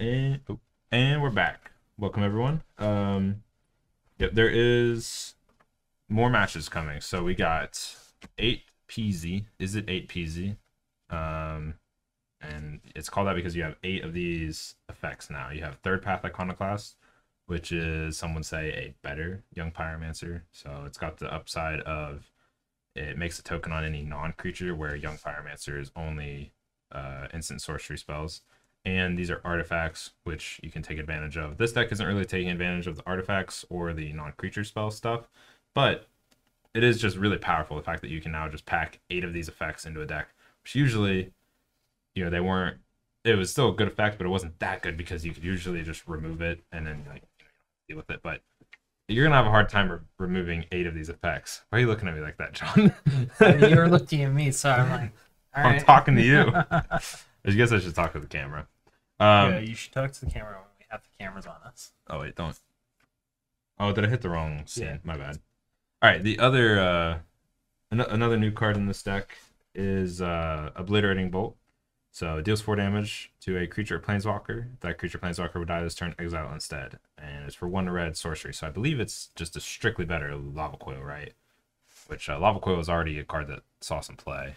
And we're back. Welcome everyone. Yep, there is more matches coming. So we got 8 Peezy. Is it 8 Peezy? And it's called that because you have 8 of these effects now. You have Third Path Iconoclast, which is, some would say, a better Young Pyromancer. So it's got the upside of it makes a token on any non-creature, where Young Pyromancer is only instant sorcery spells. And these are artifacts, which you can take advantage of. This deck isn't really taking advantage of the artifacts or the non-creature spell stuff, but it is just really powerful, the fact that you can now just pack 8 of these effects into a deck, which usually, you know, they weren't, it was still a good effect, but it wasn't that good because you could usually just remove it and then, like, deal with it. But you're gonna have a hard time removing 8 of these effects. Why are you looking at me like that, John? I mean, you were looking at me, so I'm like, all right. I'm talking to you. I guess I should talk to the camera. Yeah, you should talk to the camera when we have the cameras on us. Oh wait, don't. Oh, did I hit the wrong stand? Yeah. My bad. All right, the other another new card in this deck is Obliterating Bolt. So it deals 4 damage to a creature or planeswalker. That creature planeswalker would die this turn, exile instead. And it's for 1 red sorcery. So I believe it's just a strictly better Lava Coil, right? Which Lava Coil is already a card that saw some play.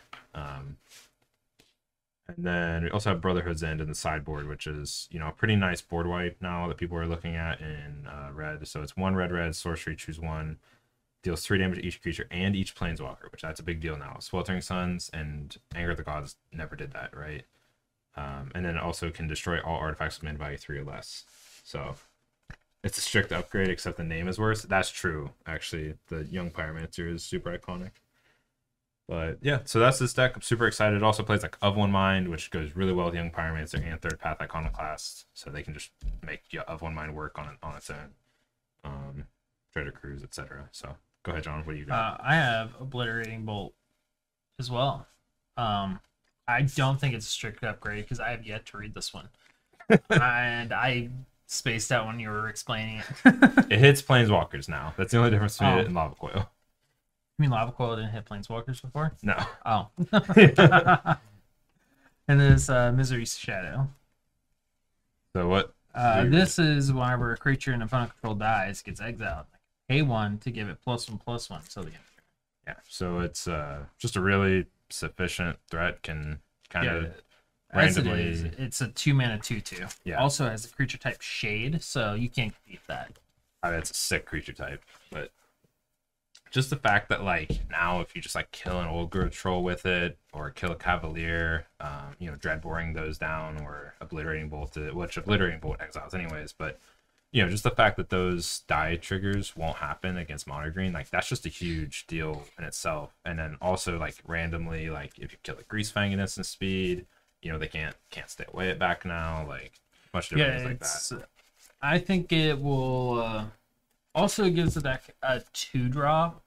And then we also have Brotherhood's End in the sideboard, which is, you know, a pretty nice board wipe now that people are looking at in red. So it's 1 red sorcery, choose 1. Deals 3 damage to each creature and each planeswalker, which that's a big deal now. Sweltering Suns and Anger of the Gods never did that, right? And then it also can destroy all artifacts with mana value 3 or less. So it's a strict upgrade, except the name is worse. That's true, actually. The Young Pyromancer is super iconic. But yeah, so that's this deck. I'm super excited. It also plays like Of One Mind, which goes really well with Young Pyromancer and Third Path Iconoclast. So they can just make Of One Mind work on its own. Treasure Cruise, etc. So go ahead, John. What do you got? I have Obliterating Bolt as well. I don't think it's a strict upgrade because I have yet to read this one. And I spaced out when you were explaining it. It hits planeswalkers now. That's the only difference between it and Lava Coil. You mean Lava Coil didn't hit planeswalkers before? No. Oh. And this Misery's Shadow. So what? This is whenever a creature an opponent control dies, gets exiled. Pay 1 to give it +1/+1 so the end. Yeah, so it's just a really sufficient threat. Can kind of randomly. It's a 2-mana 2/2. Yeah. Also has the creature type Shade, so you can't beat that. I mean, it's a sick creature type, but just the fact that like now, if you just like kill an old growth troll with it, or kill a cavalier, you know, Dreadboring those down, or Obliterating Bolt, which Obliterating Bolt exiles anyways, but. You know, just the fact that those die triggers won't happen against mono green, like that's just a huge deal in itself. And then also like randomly, like if you kill a Greasefang in instant speed, you know, they can't stay away at back now, like much different things like that. I think it will also gives the deck a 2-drop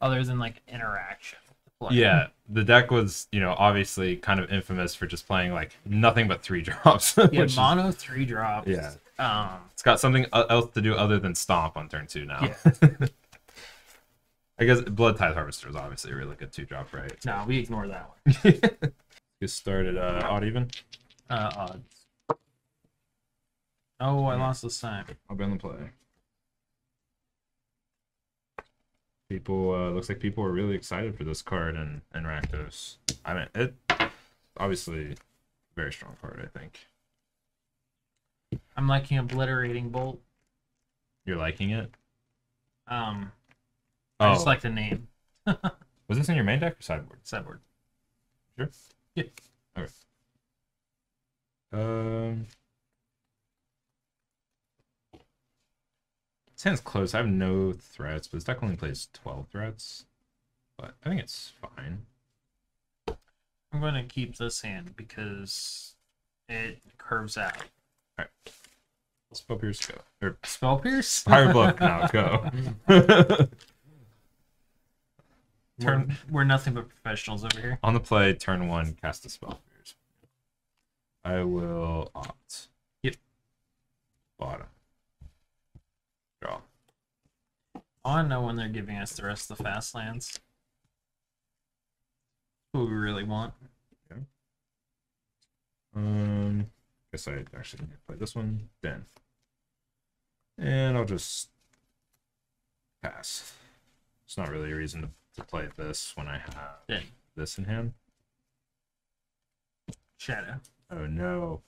other than like interaction. Yeah, the deck was, you know, obviously kind of infamous for just playing like nothing but 3-drops. Yeah, mono 3-drops. Yeah. It's got something else to do other than Stomp on turn 2 now. Yeah. I guess Blood Tithe Harvester is obviously a really good 2-drop, right? No, we ignore that one. Just started odd even. Odds. Oh, I lost this time. I'll be on the play. People looks like people were really excited for this card and Rakdos. I mean, it obviously very strong card. I think I'm liking Obliterating Bolt. You're liking it? I just like the name. Was this in your main deck or sideboard? Sideboard. Sure. Yeah. All right. Sounds close. I have no threats, but this deck only plays 12 threats. But I think it's fine. I'm going to keep this hand because it curves out. Alright. Spell Pierce, go. Or Spell Pierce? Fireball, now go. We're nothing but professionals over here. On the play, turn 1, cast a Spell Pierce. I will Opt. Yep. Bottom. Draw. I want to know when they're giving us the rest of the fast lands. What we really want. Okay. guess I actually need to play this one. Den. And I'll just pass. It's not really a reason to play this when I have this in hand. Shadow. Oh no.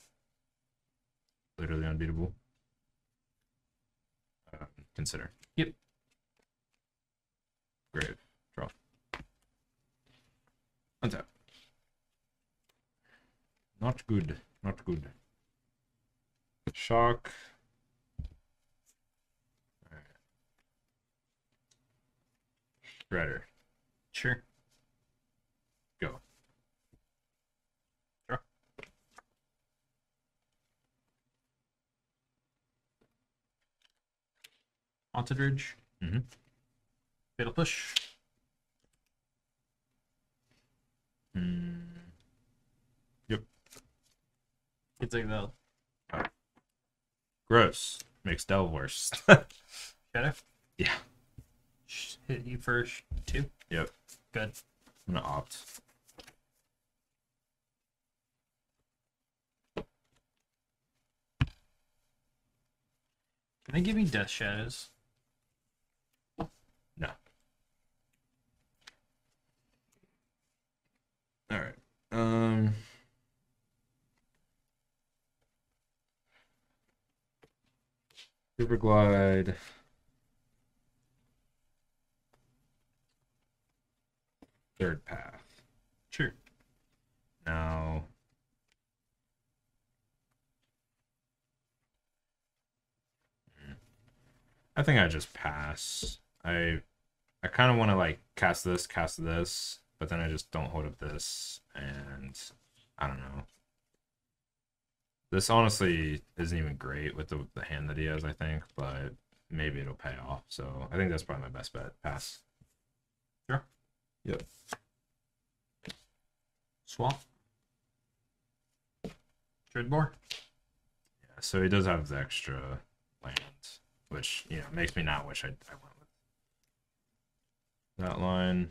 Literally unbeatable. Consider. Yep. Grave. Draw. Untap. Not good. Not good. Shock. Alright. Shredder. Sure. Go. Draw. Haunted Ridge. Mm-hmm. Fatal Push. Yep. It's like that. Oh. Gross. Makes Delver worse. Shut up. Yeah. Hit you first, too? Yep. Good. I'm gonna opt. Can they give me Death Shadows? No. All right. Super Glide. Third Path. Sure. Now. I think I just pass. I kind of want to like cast this, but then I just don't hold up this, and I don't know. This honestly isn't even great with the hand that he has, I think, but maybe it'll pay off. So I think that's probably my best bet. Pass. Sure. Yep. Swap. Dreadbore. Yeah, so he does have the extra land, which, you know, makes me not wish I went with that line.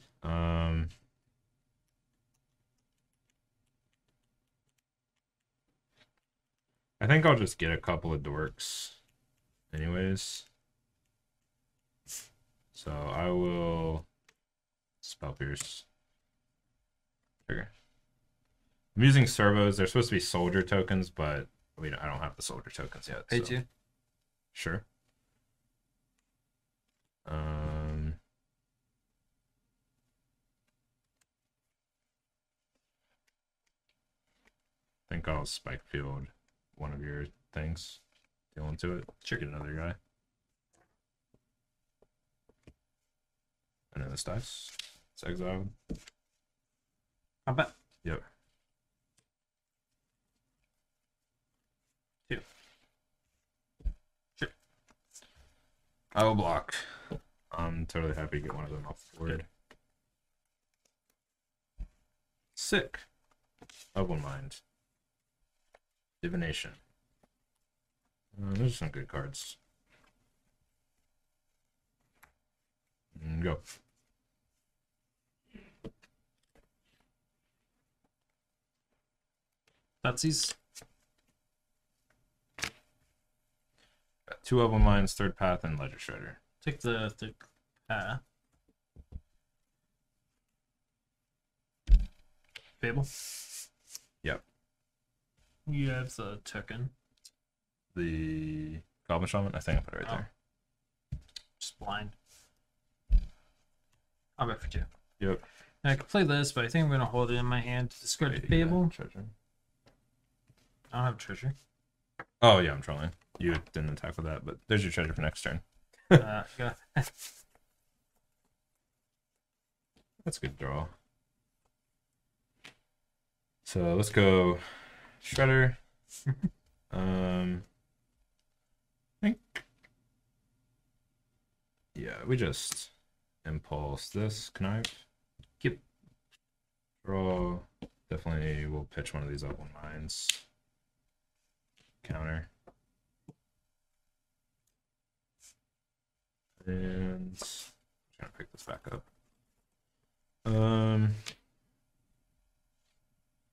I think I'll just get a couple of dorks anyways. So I will Spell Pierce. Okay. I'm using servos. They're supposed to be soldier tokens, but I don't have the soldier tokens yet. Hey, so. Sure. I think I'll spike field one of your things, deal into it. Sure. Get another guy. And then this dies. It's exiled. I bet. Yep. Two. Sure. I will block. I'm totally happy to get one of them off the board. Good. Sick. Of One Mind. Divination. Those are some good cards. Go. Betsy's. Got two of them lines, Third Path, and Ledger Shredder. Take the Third Path. Fable? Yep. You have the token. The Goblin Shaman? I think I put it right there. Just blind. I'll go for two. Yep. And I could play this, but I think I'm going to hold it in my hand to discard the Fable. Treasure. I don't have treasure. Oh, yeah, I'm trolling. You didn't attack with that, but there's your treasure for next turn. That's a good draw. So let's go Shredder. I think. Yeah, we just impulse this Knife. Yep. Draw. Definitely will pitch one of these up on mines. Counter. And I'm trying to pick this back up.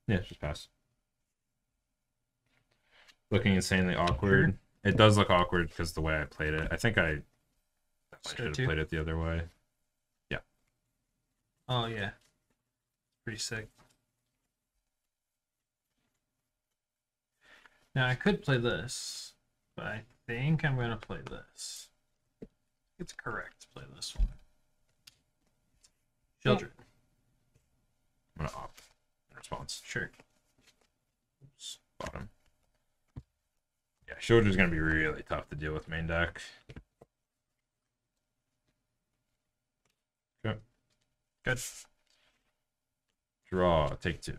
Yeah, just pass. looking insanely awkward. It does look awkward because the way I played it. I think I should have played it the other way. Yeah. Oh, yeah. Pretty sick. Now, I could play this, but I think I'm going to play this. It's correct to play this one. Children. Yep. I'm going to opt in response. Sure. Oops. Bottom. Yeah, Shoulder's going to be really tough to deal with main deck. Okay. Good. Draw. Take two.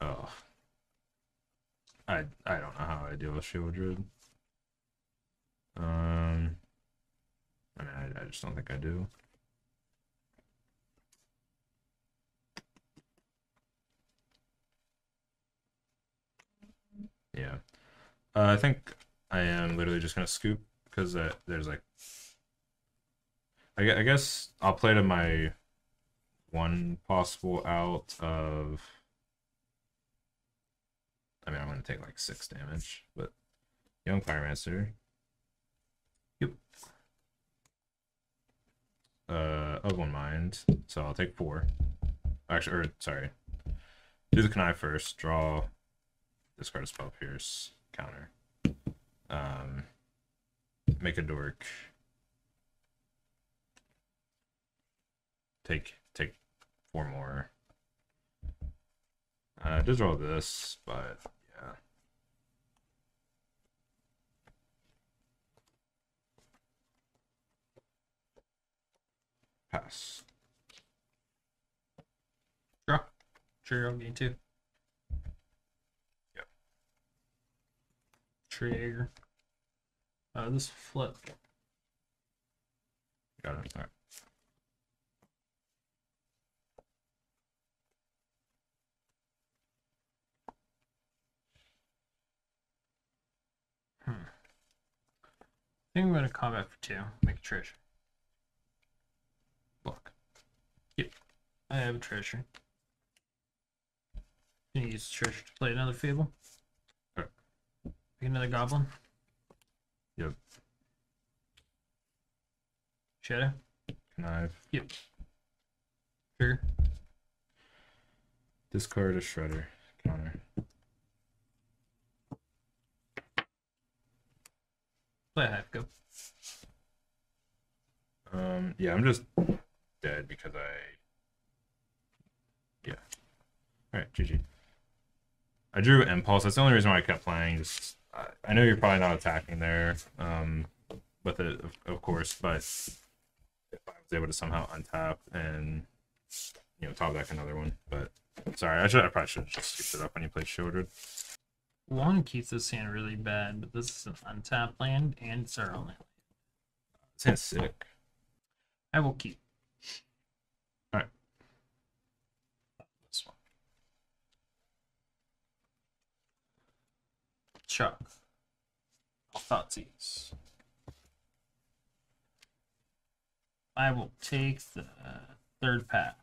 Oh. I don't know how I deal with Shield Druid. I mean, I just don't think I do. Yeah. I think I am literally just going to scoop because there's like... I guess I'll play to my one possible out of... I mean, I'm going to take like 6 damage, but Young Pyromancer. Yep. Of One Mind. So I'll take 4. Actually, or sorry. Do the Connive first. Draw. Discard a Spell Pierce. Counter. Make a dork. Take 4 more. Just draw this, but... Pass. Draw. Trigger on game 2. Yep. Trigger. This flip. Got it. All right. I think I'm going to combat for 2. Make a treasure. Block. Yep. I have a treasure. Can you use treasure to play another Fable? Alright. Make another Goblin? Yep. Shadow? Connive. Yep. Trigger. Discard a Shredder. Counter. Play a Hive, go. Yeah, I'm just dead because yeah. Alright, GG. I drew Impulse. That's the only reason why I kept playing. Just, I know you're probably not attacking there with it, of course, but if I was able to somehow untap and, you know, top deck another one. But, sorry, I probably should have just skipped it up when you played Shielded. One keeps this hand really bad, but this is an untapped land, and it's our only land. This hand's sick. I will keep. Alright. This one. Shock. All thoughtsies. I will take the third path.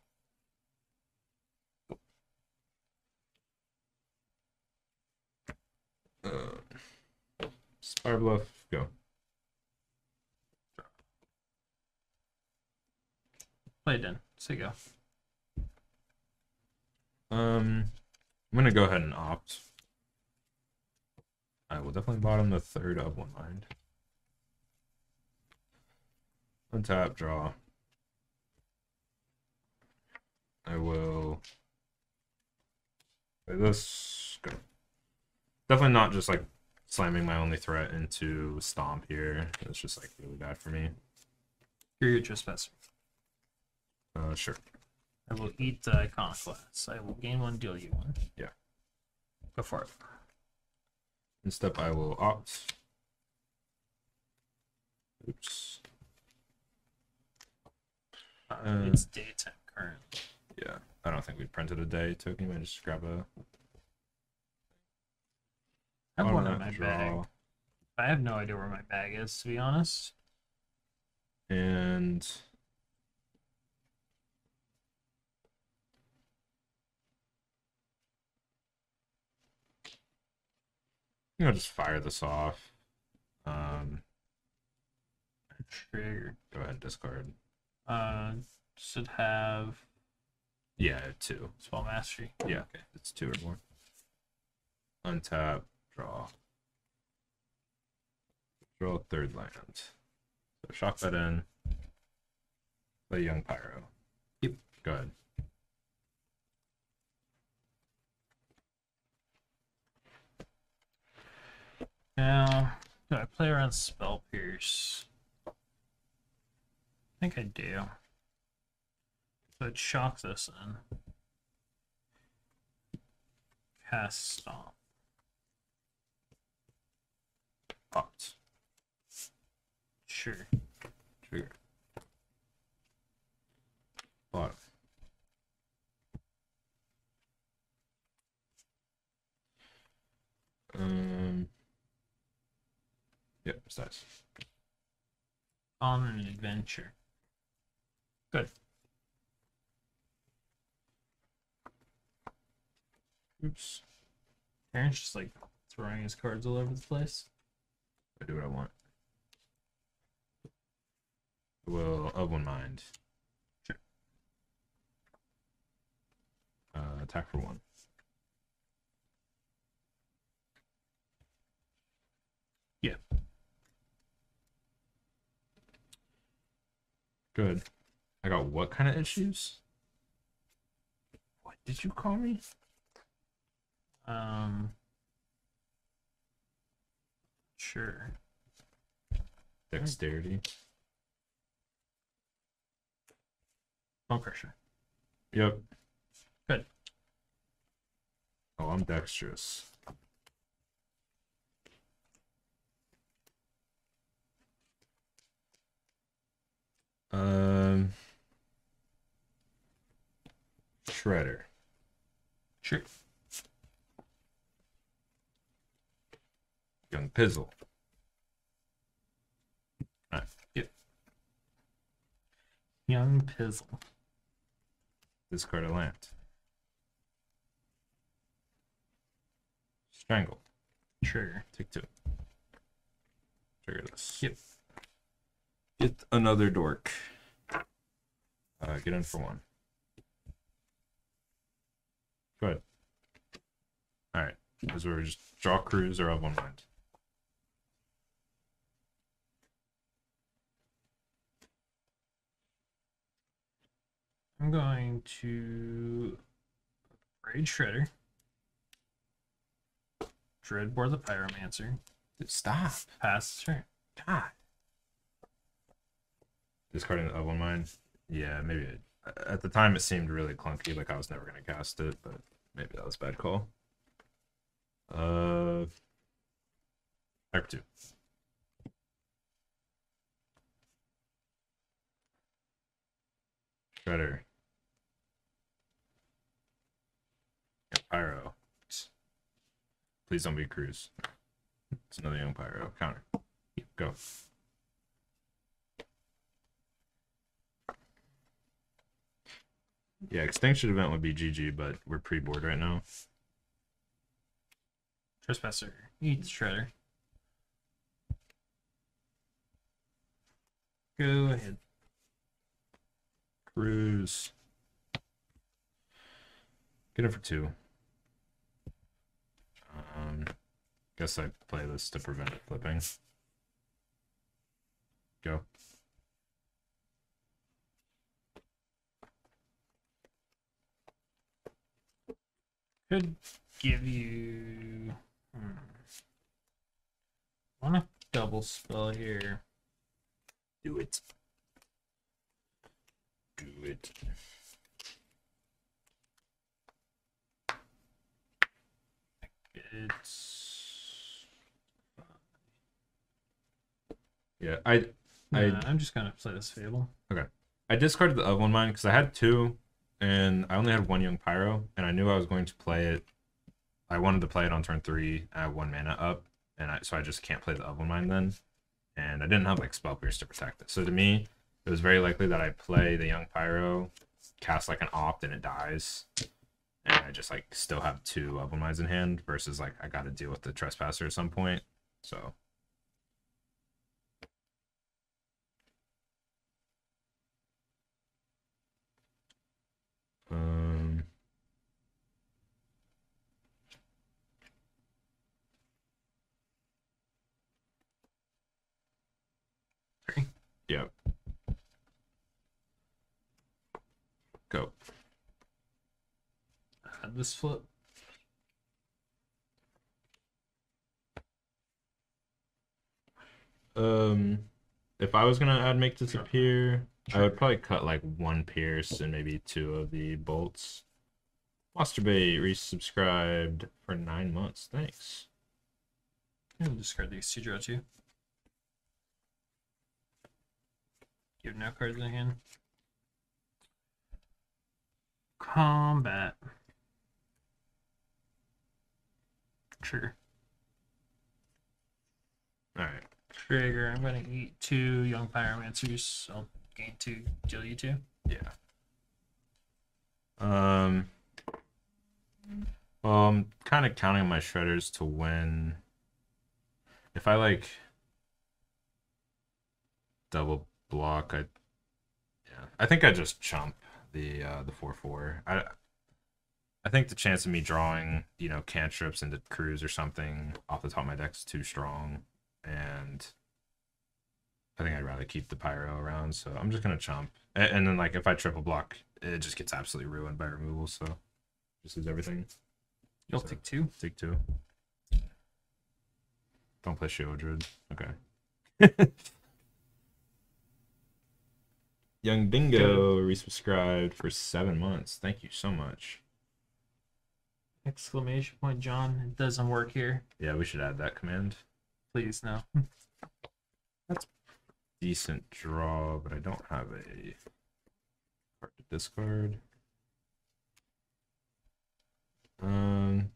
Spire Bluff, go. Play Den. So go. I'm gonna go ahead and opt. I will definitely bottom the third of One Mind. Untap, draw. I will play this, go. Definitely not just like slamming my only threat into Stomp here. It's just like really bad for me. Here you're trespassing. Sure. I will eat the Iconoclast. I will gain 1, deal you 1. Yeah. Go for it. Instead, I will opt. Oops. It's daytime currently. Yeah. I don't think we printed a day token. I just grab a. I have one in my bag. I have no idea where my bag is, to be honest. And I'll just fire this off. Trigger. Go ahead and discard. Should have. Yeah, 2. Spell Mastery. Yeah, okay. It's 2 or more. Untap, draw. Draw a 3rd land. So shock that in. Play Young Pyro. Yep. Go ahead. Now, do I play around Spell Pierce? I think I do. So I'd shock this in. Cast Stomp. Opt. Sure. Trigger. Block. Yep, it's nice. On an adventure. Good. Oops. Aaron's just like throwing his cards all over the place. I do what I want. Well, Of One Mind. Sure. Attack for 1. Yeah. Good. I got what kind of issues? What did you call me? Sure. Dexterity. Bonecrusher. Yep. Good. Oh, I'm dexterous. Shredder. Sure. Young Pizzle. Alright. Yep. Young Pizzle. Discard a land. Strangle. Trigger. Take 2. Trigger this. Yep. Get another dork. Get in for 1. Go ahead. Alright. As we're just draw cruise or Of One Mind. I'm going to raid Shredder, Dreadbore the Pyromancer. Stop. Pass the turn. God. Discarding the Of One Mind. Yeah, maybe it, at the time it seemed really clunky, like I was never gonna cast it, but maybe that was a bad call. Attack 2. Shredder. Young Pyro. Please don't be Cruise. It's another Young Pyro. Counter. Go. Yeah, Extinction Event would be GG, but we're pre-board right now. Trespasser. Eats Shredder. Go ahead. Cruise. Get him for 2. Guess I play this to prevent it flipping. Go. Could give you. I want to double spell here. Do it. Do it. It's. Yeah, I'm just gonna play this Fable. Okay. I discarded the Of One Mind because I had 2, and I only had 1 Young Pyro, and I knew I was going to play it. I wanted to play it on turn 3. I had 1 mana up, and so I just can't play the Of One Mind then. And I didn't have like Spell Pierce to protect it. So to me, it was very likely that I play the Young Pyro, cast like an Opt, and it dies. and I just like still have two Level Minds in hand versus like I got to deal with the Trespasser at some point. So yep. Go. Had this flip. If I was gonna make this a pier, I would probably cut like one Pierce and maybe two of the bolts. Masturbate resubscribed for 9 months. Thanks. I'll discard these two, draw two. You have no cards in hand. Combat. Trigger. Alright. Trigger. I'm going to eat two Young Pyromancers. I'll gain two, deal you two. Yeah. Well, I'm kind of counting on my Shredders to win. If I like double block, I think I just chump the 4/4. I think the chance of me drawing, you know, cantrips into Cruise or something off the top of my deck's too strong, and I think I'd rather keep the Pyro around, so I'm just gonna chump. And then like if I triple block, it just gets absolutely ruined by removal, so just lose everything. You'll so, take two. Take two. Don't play Shield Druid. Okay. Young Dingo resubscribed for 7 months. Thank you so much. Exclamation point, John. It doesn't work here. Yeah, we should add that command. Please, no. That's decent draw, but I don't have a card to discard. I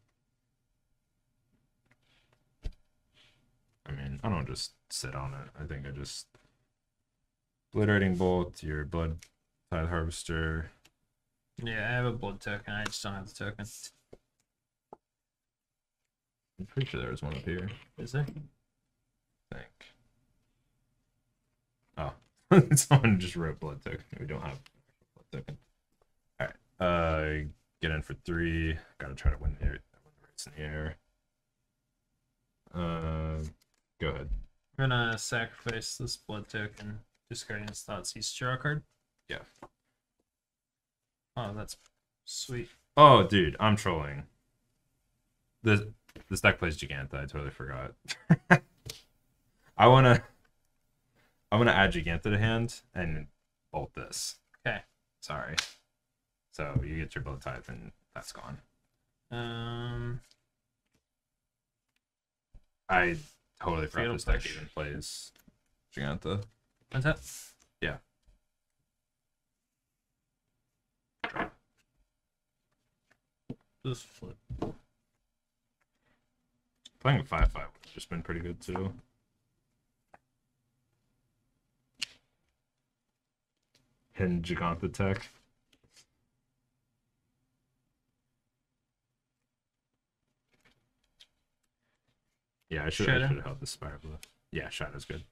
mean, I don't just sit on it. I think I just... Obliterating Bolt, your Blood Tithe Harvester. Yeah, I have a Blood token. I just don't have the token. I'm pretty sure there was one up here. Is there? I think. Oh. Someone just wrote Blood token. We don't have Blood token. Alright. Get in for 3. Gotta try to win here. Win the race in the air. Go ahead. I'm gonna sacrifice this Blood token. Discarding his thoughts, he's draw a card? Yeah. Oh, that's sweet. Oh, dude, I'm trolling. This deck plays Gigantha, I totally forgot. I'm gonna add Gigantha to hand and bolt this. Okay. Sorry. So you get your Blood Tithe and that's gone. I totally forgot this deck even plays Gigantha. What's that? Yeah. Just flip. Playing a 5-5 would have just been pretty good too. Hidden Gigantha tech. Yeah, I should have held the Spire Blue. Yeah, Shadow's good.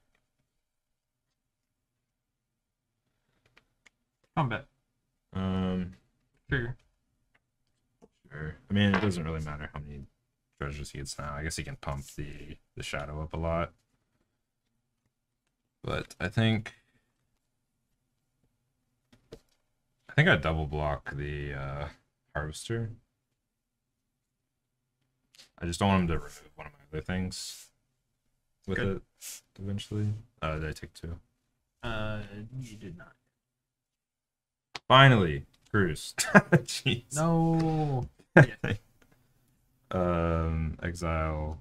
Combat. Trigger. Sure. I mean, it doesn't really matter how many treasures he gets now. I guess he can pump the Shadow up a lot. But I think I double block the Harvester. I just don't want him to remove one of my other things with it eventually. Did I take two? You did not. Finally, Cruise. Jeez. No. Yeah. Exile.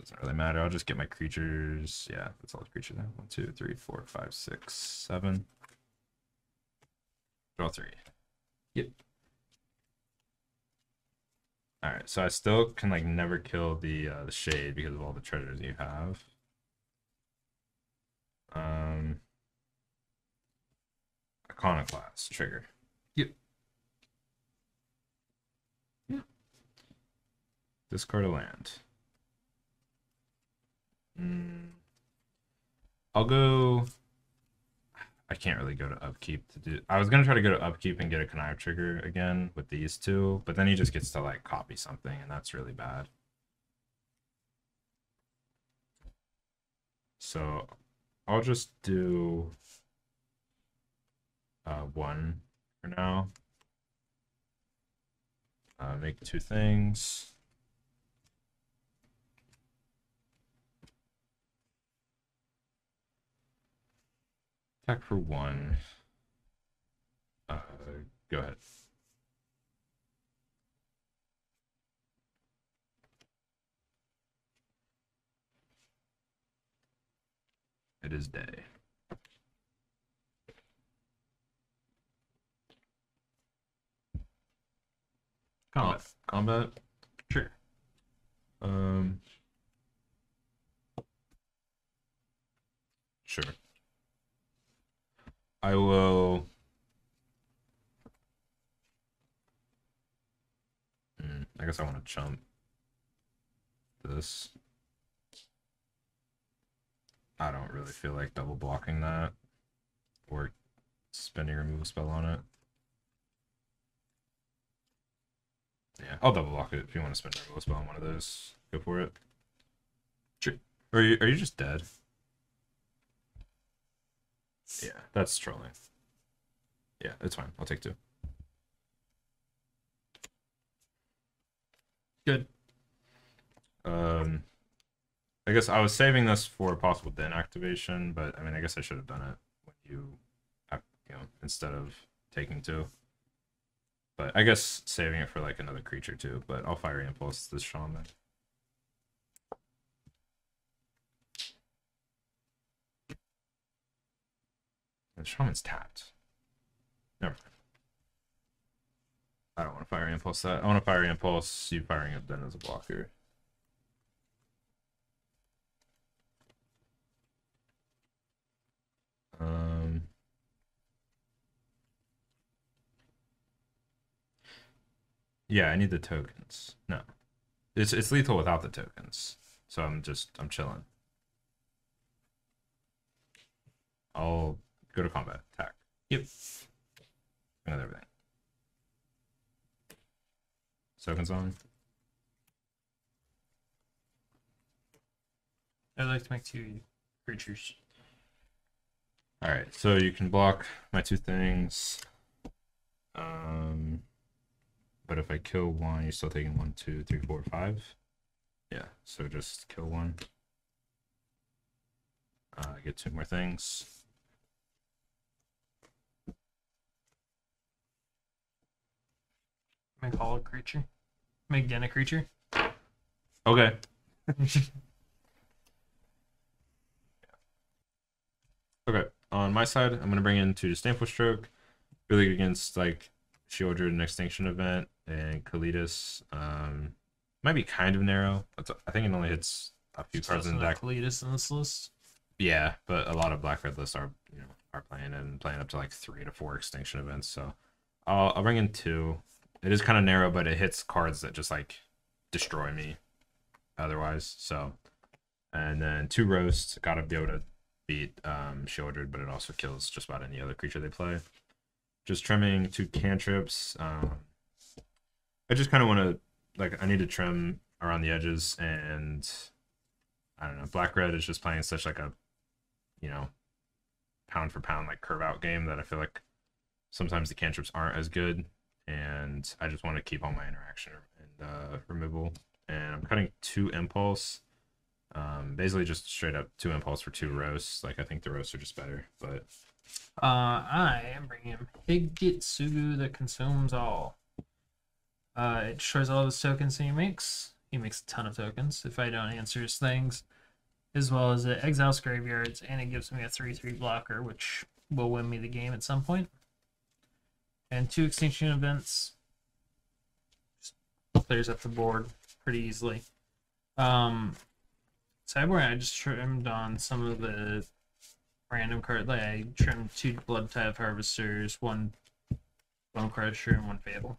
Doesn't really matter. I'll just get my creatures. Yeah, that's all the creatures now. 1, 2, 3, 4, 5, 6, 7. Draw 3. Yep. All right. So I still can like never kill the Shade because of all the treasures you have. Iconoclast, trigger. Yep. Discard a land. I'll go... I can't really go to upkeep to do... I was going to try to go to upkeep and get a connive trigger again with these two, but then he just gets to, like, copy something, and that's really bad. So I'll just do one for now. Make two things. Attack for one. Go ahead. It is day. Combat. Combat? Sure. Sure. I will... I guess I want to chump this. I don't really feel like double blocking that or spending a removal spell on it. Yeah, I'll double block it. If you want to spend a removal spell on one of those, go for it. Sure. Are you just dead? Yeah, that's trolling. Yeah, it's fine. I'll take two. Good. I guess I was saving this for a possible Den activation, but I mean, I guess I should have done it when you know, instead of taking two. But I guess saving it for like another creature too. But I'll Fiery Impulse this Shaman. The Shaman's tapped. Never mind. I don't want to Fiery Impulse that. I want to Fiery Impulse you firing up Den as a blocker. Yeah, I need the tokens. No. It's lethal without the tokens. So I'm chilling. I'll go to combat. Attack. Yep. Another everything. Tokens on. I'd like to make two creatures. Alright, so you can block my two things. But if I kill one, you're still taking 1, 2, 3, 4, 5. Yeah, so just kill one. Get two more things. Make all a creature. Make Den a creature. Okay. Okay, on my side, I'm going to bring in two Disdainful Stroke. Really against, like, Shield Druid and Extinction Event. And Kalidas, might be kind of narrow. I think it only hits a few cards in the deck. Kalidas in this list. Yeah, but a lot of black red lists are, you know, are playing up to like 3 to 4 Extinction Events. So I'll bring in two. It is kind of narrow, but it hits cards that just like destroy me otherwise. So, and then two Roasts. Gotta be able to beat Shield Druid, but it also kills just about any other creature they play. Just trimming two cantrips. I just kind of want to, like, I need to trim around the edges, and I don't know, black red is just playing such like a, you know, pound for pound like curve out game that I feel like sometimes the cantrips aren't as good, and I just want to keep all my interaction and removal. And I'm cutting two Impulse, basically just straight up two Impulse for two Roasts. Like, I think the Roasts are just better, but I am bringing him Higetsugu that consumes all. It destroys all of his tokens he makes. He makes a ton of tokens if I don't answer his things. As well as it exiles graveyards, and it gives me a 3/3 blocker, which will win me the game at some point. And two Extinction Events. Just clears up the board pretty easily. Cyborg, I just trimmed on some of the random cards. Like, I trimmed two Blood Tithe Harvesters, one Bonecrusher, and one Fable.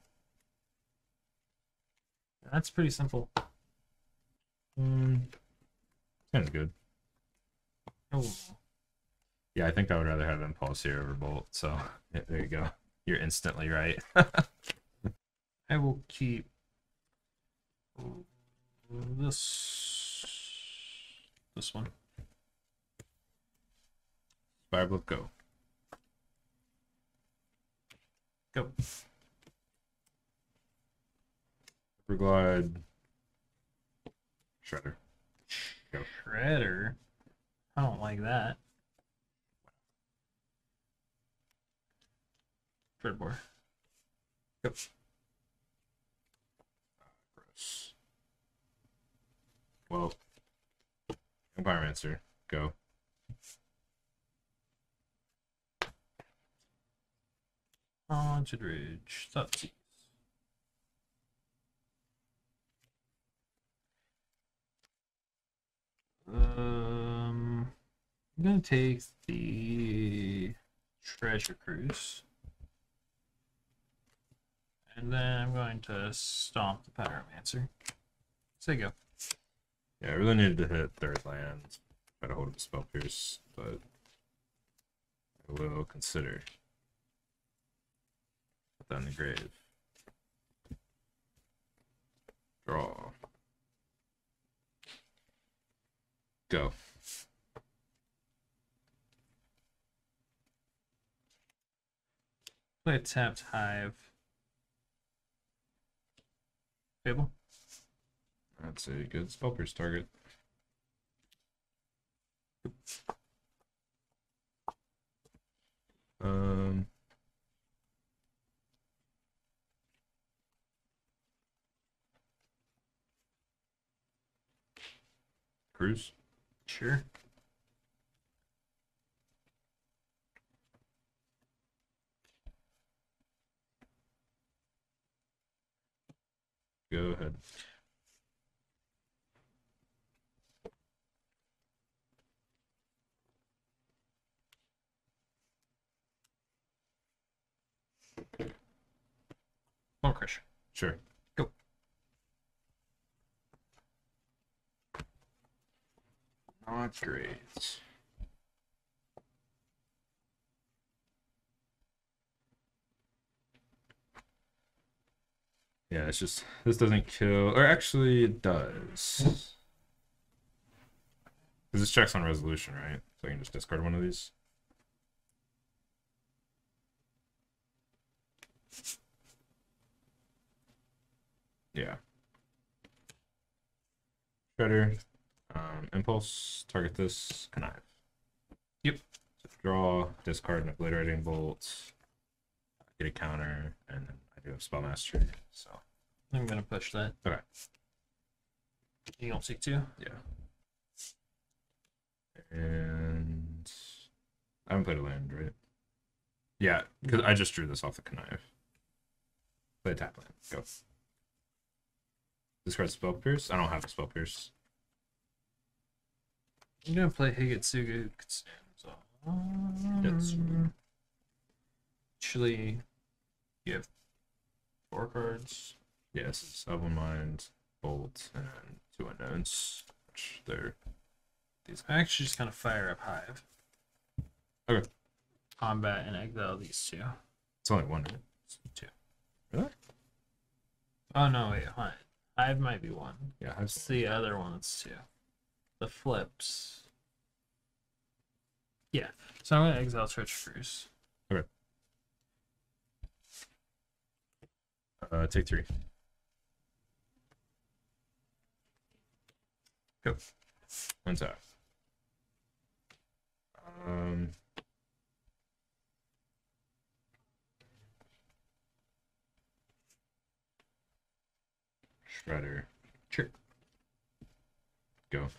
That's pretty simple. Sounds good. Oh. Yeah, I think I would rather have Impulse here over Bolt, so yeah, there you go. You're instantly right. I will keep this one. Fireball, go. Go. Everglide. Shredder. Go. Shredder? I don't like that. Dreadbore. Go. Gross. Well. Young Pyromancer. Go. Haunted Ridge. That's I'm gonna take the Treasure Cruise, and then I'm going to stomp the Pyromancer. So you go. Yeah, I really needed to hit third land, got a hold of the Spell Pierce, but I will consider. Put that in the grave. Draw. Go. Play a tapped Hive. Fable. That's a good Spell Pierce target. Cruise. Sure. Go ahead. Bonecrusher. Sure. Go. Not great. Yeah, it's just, this doesn't kill, or actually it does. Because this checks on resolution, right? So I can just discard one of these. Yeah. Shredder, Impulse, target this, Connive. Yep. Draw, discard an Obliterating Bolt, get a counter, and then I do have Spellmaster, so I'm gonna push that. Okay. You don't seek two? Yeah. And I haven't played a land, right? Yeah, because I just drew this off the Connive. Play a tap land. Go. Discard Spell Pierce. I don't have a Spell Pierce. I'm gonna play Higetsugu. So actually, you have 4 cards. Yes, it's Of One Mind, Bolt, and 2 unknowns. Which they're these. I'm actually just gonna fire up Hive. Okay. Combat and exile these two. It's only one. It's 2. Really? Oh no! Wait, Hunt. Hive might be 1. Yeah, it's the other one. It's 2. The flips. Yeah. So I'm gonna exile Treasure Cruise. Okay. Take 3. Go. One tap. Shredder. Sure. Go.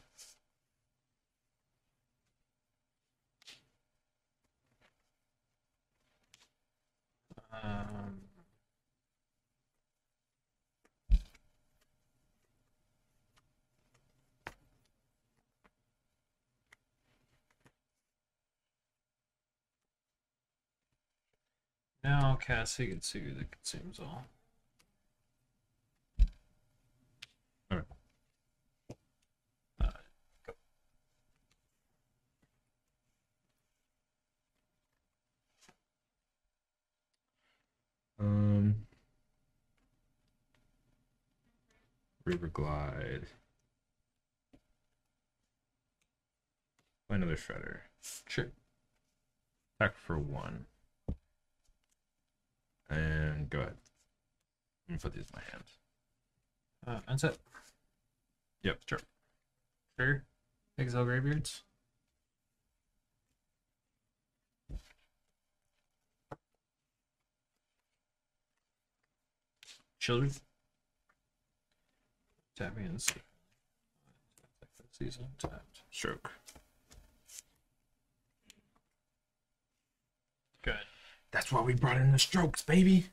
Now I'll cast Higitsugu that consumes all. Alright. River Glide. Play another Shredder. Sure. Attack for one. And go ahead. I'm gonna put these in my hand. Unset. Yep, sure. Sure. Exile Graveyards. Children. Tap me in. Season tapped. Stroke. Good. That's why we brought in the strokes, baby.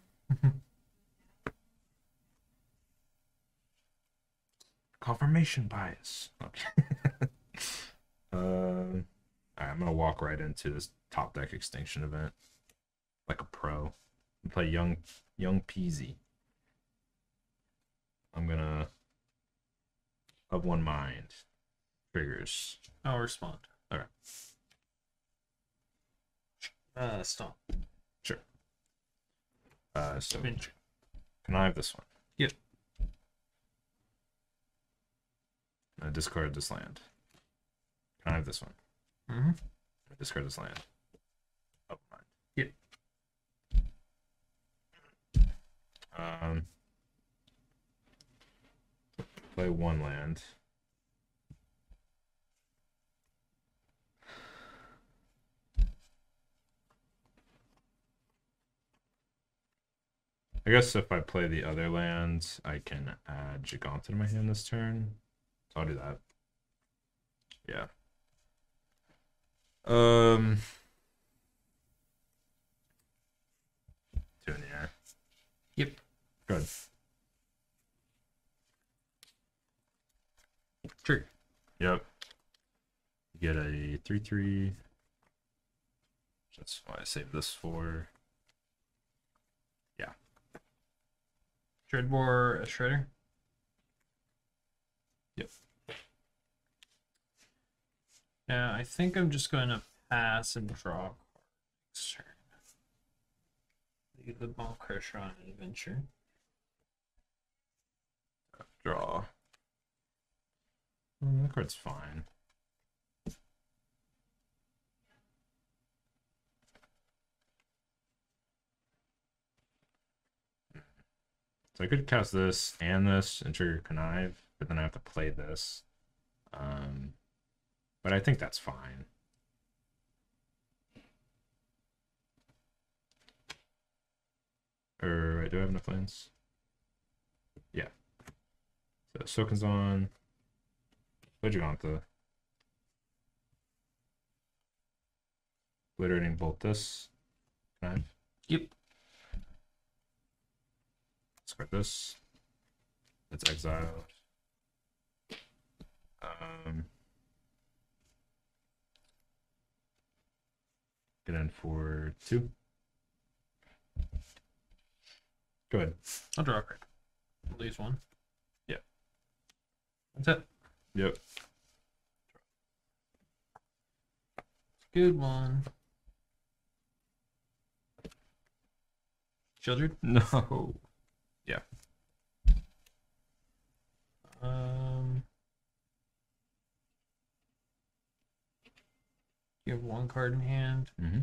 Confirmation bias. Okay. Alright, I'm gonna walk right into this top deck extinction event. Like a pro. And play Young Peezy. I'm gonna Of One Mind. Triggers. I'll respond. Alright. Stomp. Sure. So can I have this one? Yep. I discard this land. Can I have this one? Mm-hmm. I discard this land. Oh, mine. Yep. Play one land. I guess if I play the other lands, I can add Gigantha to my hand this turn. So I'll do that. Yeah. Two in the air. Yep. Good. True. Yep. You get a 3/3. That's why I saved this for. Yeah. Dreadbore, a Shredder. Yep. Now I think I'm just going to pass and draw a card next turn. Leave the Bonecrusher on an adventure. Draw. That card's fine. So I could cast this and trigger Connive. But then I have to play this. But I think that's fine. Alright, do I have enough lands? Yeah. So Soakin's on. Play Gigantha. Obliterating Bolt this. Knife. Yep. Discard this. That's exiled. Get in for two. Go ahead. I'll draw a card. Lose one. Yeah. That's it. Yep. Good one. Children? No. Yeah. You have one card in hand. Mm-hmm.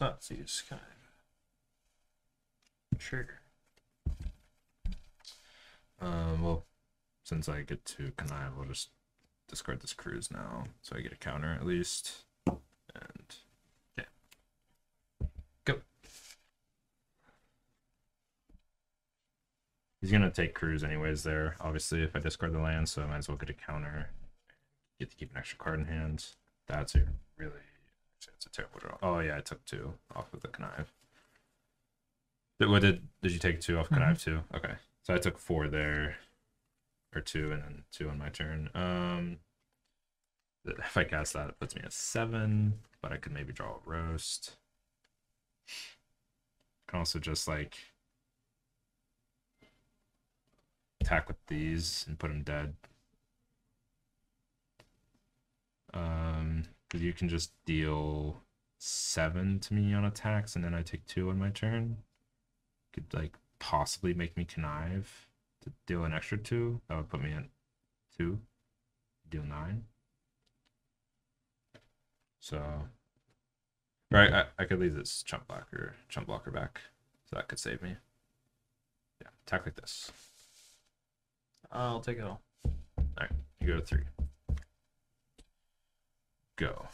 That's just kind of trigger. Well, since I get to connive, I'll just discard this cruise now, so I get a counter at least. And yeah, go. He's gonna take cruise anyways there, obviously, if I discard the land, so I might as well get a counter. Get to keep an extra card in hand. That's a really, it's a terrible draw. Oh yeah, I took two off of the connive. Did you take two off connive too? Okay. So I took four there. Or two and then two on my turn. If I cast that, it puts me at 7, but I could maybe draw a roast. Can also just like attack with these and put them dead. Because you can just deal 7 to me on attacks, and then I take 2 on my turn. Could like possibly make me connive to deal an extra 2. That would put me at 2. Deal 9. So right, I could leave this chump blocker back. So that could save me. Yeah, attack like this. I'll take it all. Alright, you go to 3. Go.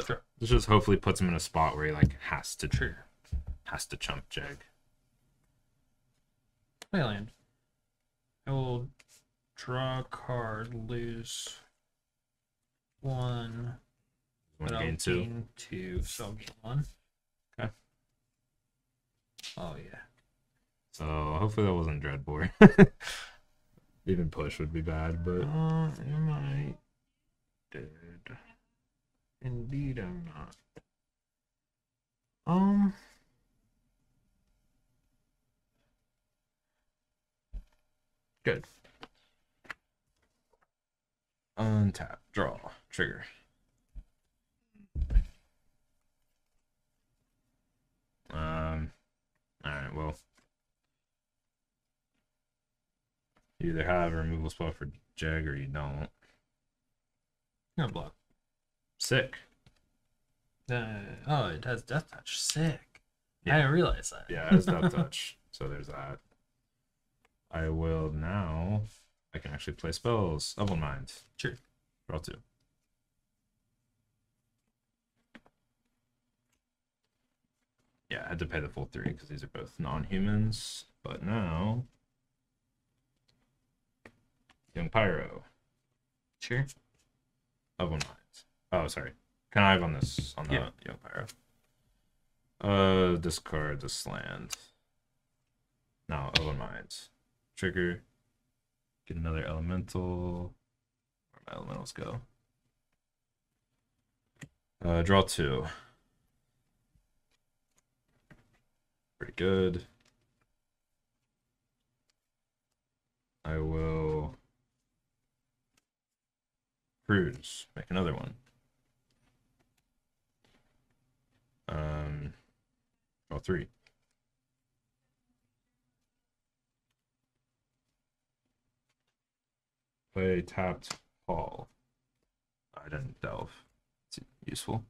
So sure. This just hopefully puts him in a spot where he like has to chump jag. Play land. I will draw a card, lose 1. But I'll gain 2, so I'll gain 1. Okay. Oh yeah. So hopefully that wasn't Dreadbore. Even push would be bad, but am I dead? Indeed, I'm not. Good. Untap, draw, trigger. All right. Well, you either have a removal spell for Jag or you don't. No block. Sick. Oh, it has death touch. Sick. Yeah. I didn't realize that. Yeah, it has death touch. So there's that. I will now. I can actually play spells. Of One Mind. Sure. Draw 2. Yeah, I had to pay the full 3 because these are both non-humans. But now, Young Pyro. Sure. Of One Mind. Oh, sorry. Connive on this, on the yeah. Young Pyro. Discard this land. Now, Of One Mind. Trigger. Get another elemental. Where my elementals go? Draw 2. Pretty good. I will cruise, make another one. Well, 3. Play tapped Paul. I didn't delve. It's useful.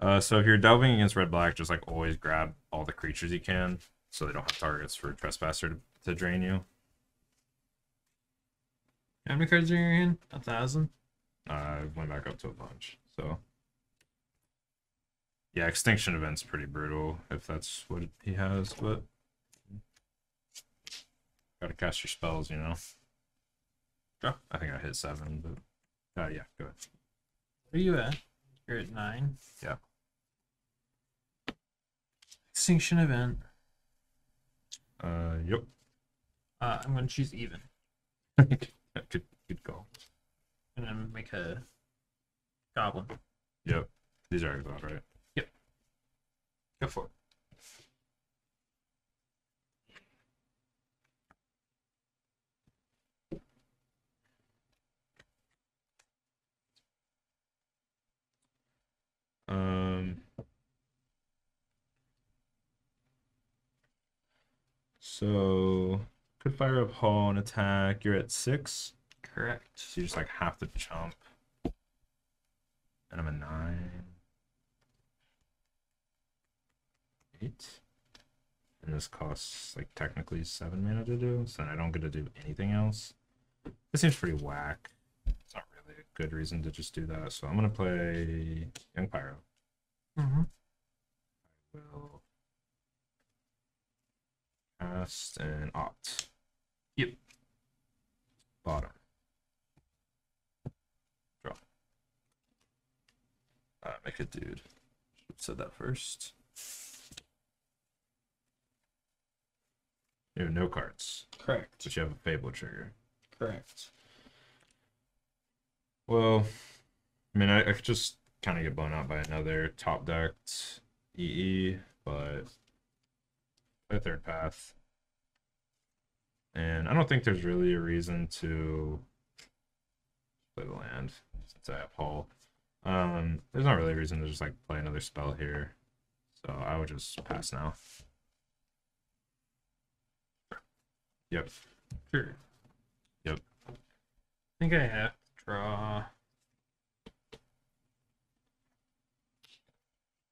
So if you're delving against red black, just like always grab all the creatures you can so they don't have targets for Trespasser to drain you. How many cards are in your hand? 1,000? I went back up to a bunch, so yeah, Extinction Event's pretty brutal if that's what he has, but gotta cast your spells, you know. Oh, I think I hit 7, but yeah, go ahead. Where are you at? You're at 9. Yeah. Extinction Event. Yep. I'm gonna choose even. Good call. And then make a goblin. Yep. These are exiled, right? Yep. Go for it. So could fire up Hall and attack. You're at 6. Correct. So you just like have to chump. And I'm a 9. 8. And this costs like technically 7 mana to do, so then I don't get to do anything else. This seems pretty whack. It's not really a good reason to just do that. So I'm gonna play Young Pyro. Mm-hmm. I will cast and opt. Yep. Bottom. Draw. Make a dude. Should have said that first. You have no cards. Correct. But you have a Fable trigger. Correct. Well, I mean, I could just kind of get blown out by another top decked EE, but a Third Path. And I don't think there's really a reason to play the land since I have Hull. There's not really a reason to just like play another spell here, so I would just pass now. Yep. Sure. Yep. I think I have to draw.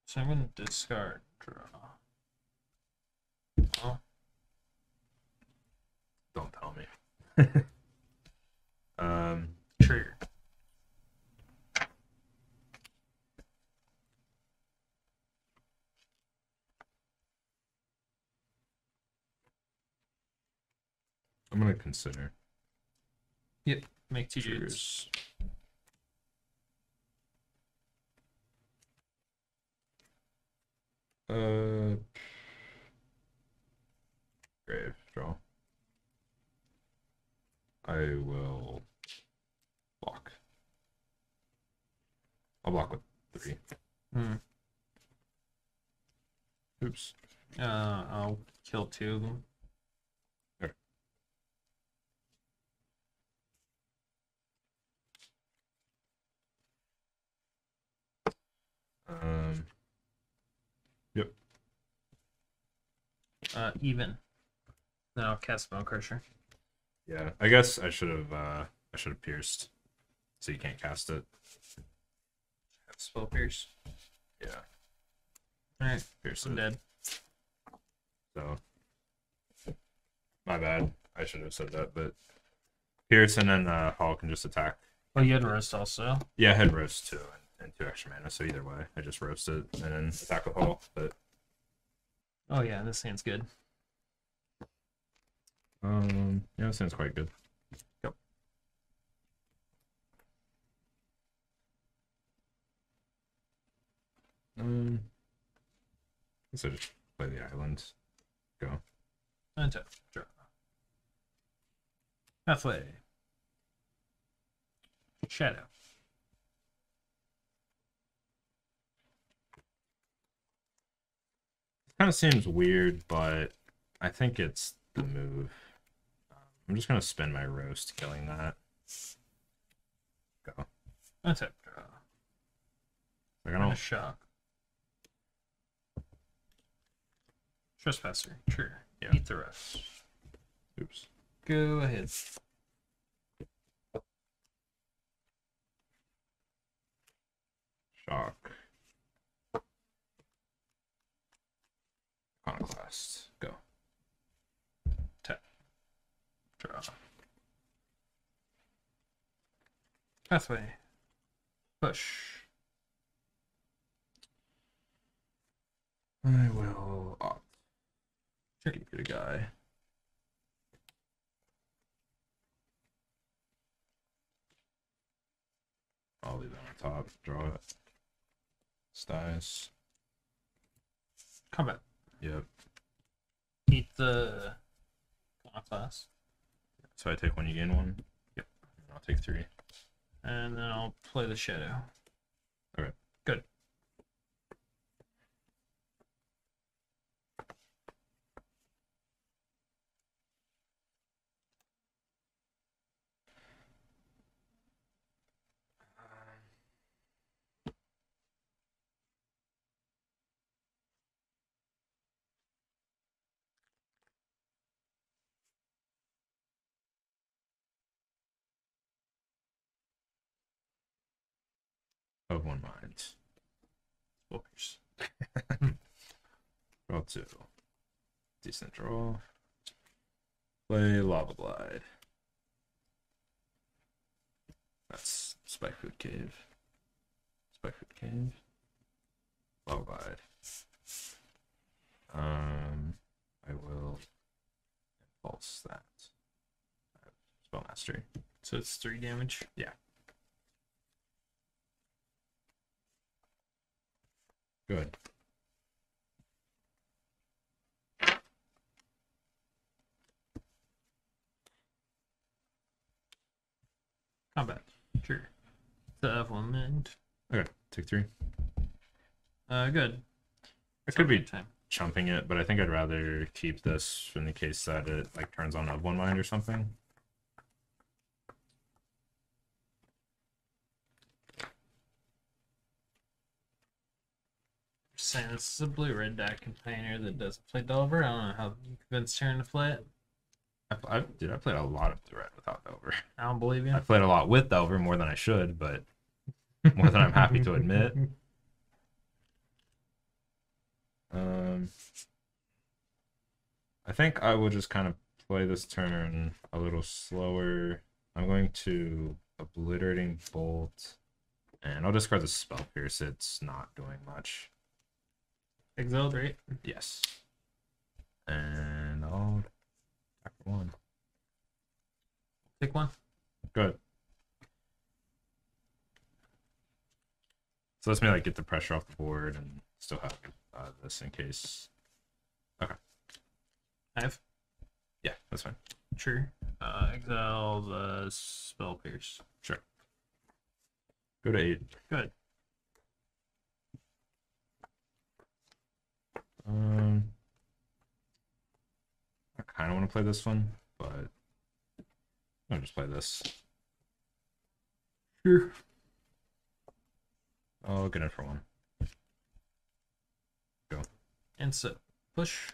So I'm gonna discard, draw. Oh. Don't tell me. Sure. I'm gonna consider. Yep, make two jutes. Grave, draw. I will block. I'll block with 3. Hmm. Oops. I'll kill 2 of them. All right. Yep. Even. Then I'll cast Bonecrusher. Yeah, I guess I should have pierced. So you can't cast it. Have Spell Pierce. Yeah. Alright. Pierce it. I'm dead. So my bad. I should have said that, but Pierce and then Hall can just attack. Oh, you had Roast also? Yeah, I had Roast too. And 2 extra mana, so either way, I just roast it and then attack the hole. But oh yeah, this hand's good. Yeah, this hand's quite good. Yep. So just play the island. Go. And tap. Draw. Halfway. Shadow. Kind of seems weird, but I think it's the move. I'm just gonna spend my roast killing that. Go. That's it. They're gonna shock. Trespasser. Sure. Yeah. Eat the rest. Oops. Go ahead. Shock. Iconoclast. Go. Tap. Draw. Pathway. Push. I will opt. Check the guy. I'll leave it on top. Draw it. Styes. Combat. Yep. Eat the class. So I take 1, you gain 1. Yep. And I'll take 3. And then I'll play the shadow. Alright. Good. Of One Mind. Spell Pierce. Draw 2. Decent draw. Play Lava Glide. That's Spike Food Cave. Spike Food Cave. Lava Glide. I will impulse that. Spell Mastery. So it's 3 damage? Yeah. Good. Combat. Sure. Of One Mind. Okay, take 3. Good. I could be chumping it, but I think I'd rather keep this in the case that it like turns on Of One Mind or something. saying this is a blue-red dot container that doesn't play Delver. I don't know how you convinced Taryn to play it. Dude, I played a lot of blue-red without Delver. I don't believe you. I played a lot with Delver, more than I should, but more than I'm happy to admit. I think I will just kind of play this turn a little slower. I'm going to Obliterating Bolt, and I'll discard the Spell Pierce. It's not doing much. Exiled, right? Yes. And I'll attack one. Pick one. Good. So let's me like get the pressure off the board and still have this in case. Okay. I have. Yeah, that's fine. Sure. Exile the Spell Pierce. Sure. Go to 8. Good. I kind of want to play this one, but I'll just play this. Sure. I'll get in for one. Go. And so push.